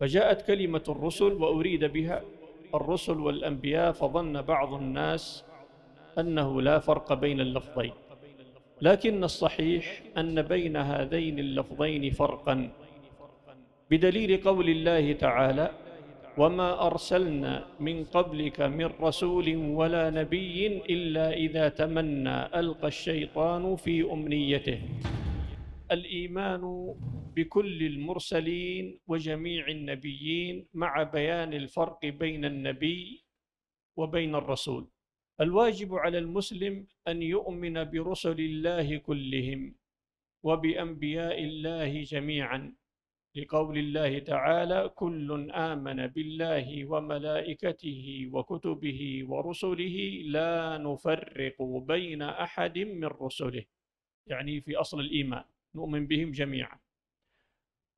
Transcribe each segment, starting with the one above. فجاءت كلمة الرسل وأريد بها الرسل والأنبياء، فظن بعض الناس أنه لا فرق بين اللفظين، لكن الصحيح أن بين هذين اللفظين فرقاً، بدليل قول الله تعالى: وما أرسلنا من قبلك من رسول ولا نبي إلا إذا تمنى ألقى الشيطان في أمنيته. الإيمان بكل المرسلين وجميع النبيين مع بيان الفرق بين النبي وبين الرسول. الواجب على المسلم أن يؤمن برسل الله كلهم وبأنبياء الله جميعاً، لقول الله تعالى: كل آمن بالله وملائكته وكتبه ورسله لا نفرق بين أحد من رسله، يعني في أصل الإيمان نؤمن بهم جميعا.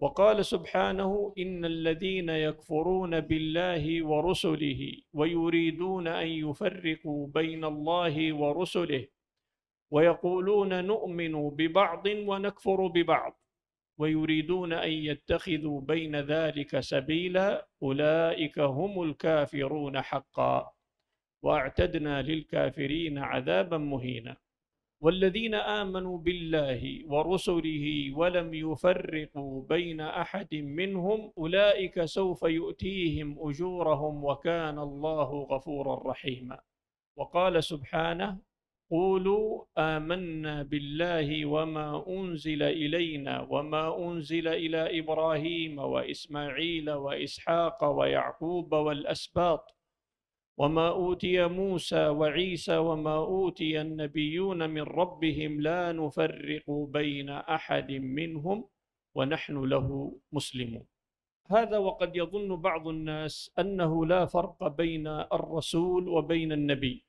وقال سبحانه: إن الذين يكفرون بالله ورسله ويريدون أن يفرقوا بين الله ورسله ويقولون نؤمن ببعض ونكفر ببعض ويريدون أن يتخذوا بين ذلك سبيلا أولئك هم الكافرون حقا وأعتدنا للكافرين عذابا مهينا. والذين آمنوا بالله ورسله ولم يفرقوا بين أحد منهم أولئك سوف يؤتيهم أجورهم وكان الله غفورا رحيما. وقال سبحانه: قولوا آمنا بالله وما أنزل إلينا وما أنزل إلى إبراهيم وإسماعيل وإسحاق ويعقوب والأسباط وما أوتي موسى وعيسى وما أوتي النبيون من ربهم لا نفرق بين أحد منهم ونحن له مسلمون. هذا وقد يظن بعض الناس أنه لا فرق بين الرسول وبين النبي،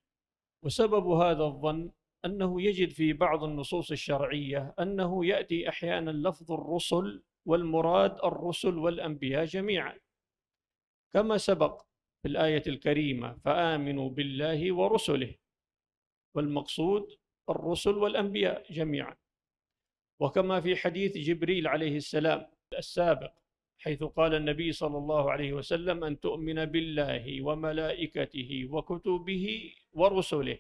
وسبب هذا الظن أنه يجد في بعض النصوص الشرعية أنه يأتي أحياناً لفظ الرسل والمراد الرسل والأنبياء جميعاً، كما سبق في الآية الكريمة: فآمنوا بالله ورسله، والمقصود الرسل والأنبياء جميعاً، وكما في حديث جبريل عليه السلام السابق حيث قال النبي صلى الله عليه وسلم: أن تؤمن بالله وملائكته وكتبه ورسله،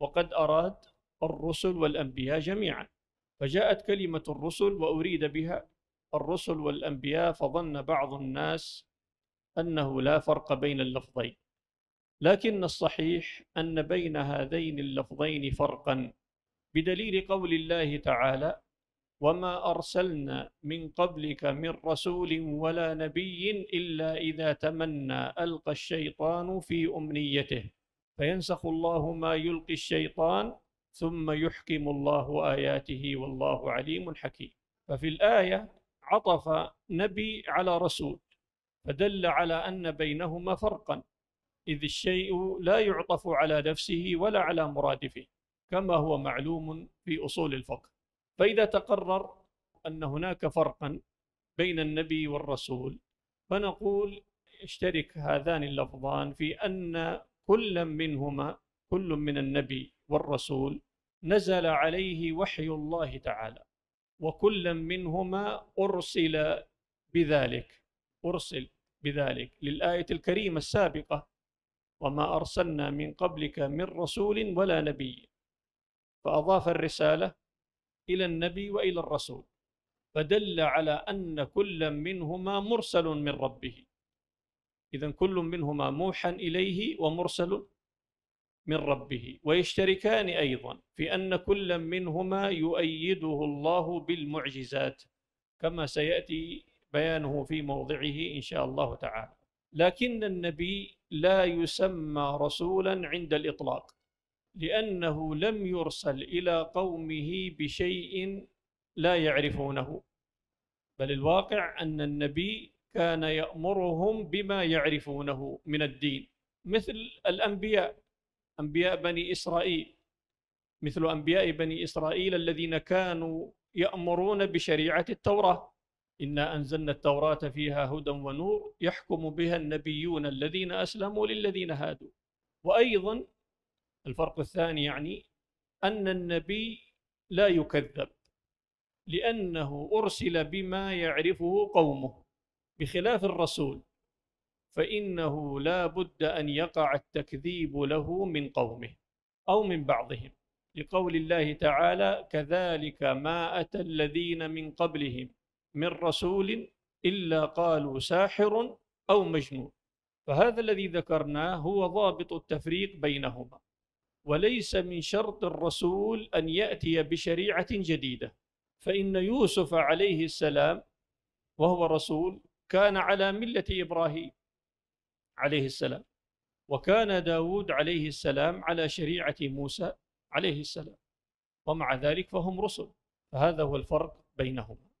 وقد أراد الرسل والأنبياء جميعاً. فجاءت كلمة الرسل وأريد بها الرسل والأنبياء، فظن بعض الناس أنه لا فرق بين اللفظين، لكن الصحيح أن بين هذين اللفظين فرقاً، بدليل قول الله تعالى: وما أرسلنا من قبلك من رسول ولا نبي إلا إذا تمنى ألقى الشيطان في أمنيته فينسخ الله ما يلقي الشيطان ثم يحكم الله آياته والله عليم حكيم. ففي الآية عطف نبي على رسول، فدل على أن بينهما فرقاً، إذ الشيء لا يعطف على نفسه ولا على مرادفه، كما هو معلوم في أصول الفقه. فإذا تقرر أن هناك فرقاً بين النبي والرسول، فنقول اشترك هذان اللفظان في أن كل منهما، كل من النبي والرسول، نزل عليه وحي الله تعالى، وكل منهما أرسل بذلك للآية الكريمة السابقة: وما أرسلنا من قبلك من رسول ولا نبي، فأضاف الرسالة إلى النبي وإلى الرسول، فدل على أن كل منهما مرسل من ربه، إذن كل منهما موحى إليه ومرسل من ربه. ويشتركان أيضاً في أن كل منهما يؤيده الله بالمعجزات، كما سيأتي بيانه في موضعه إن شاء الله تعالى. لكن النبي لا يسمى رسولاً عند الإطلاق، لأنه لم يرسل إلى قومه بشيء لا يعرفونه، بل الواقع أن النبي كان يأمرهم بما يعرفونه من الدين، مثل الأنبياء، أنبياء بني إسرائيل، مثل أنبياء بني إسرائيل الذين كانوا يأمرون بشريعة التوراة: إنا أنزلنا التوراة فيها هدى ونور يحكم بها النبيون الذين أسلموا للذين هادوا. وأيضاً الفرق الثاني يعني أن النبي لا يكذب، لأنه أرسل بما يعرفه قومه، بخلاف الرسول فإنه لا بد أن يقع التكذيب له من قومه أو من بعضهم، لقول الله تعالى: كذلك ما أتى الذين من قبلهم من رسول إلا قالوا ساحر أو مجنون. فهذا الذي ذكرناه هو ضابط التفريق بينهما، وليس من شرط الرسول أن يأتي بشريعة جديدة، فإن يوسف عليه السلام وهو رسول كان على ملة إبراهيم عليه السلام، وكان داود عليه السلام على شريعة موسى عليه السلام، ومع ذلك فهم رسل. فهذا هو الفرق بينهما.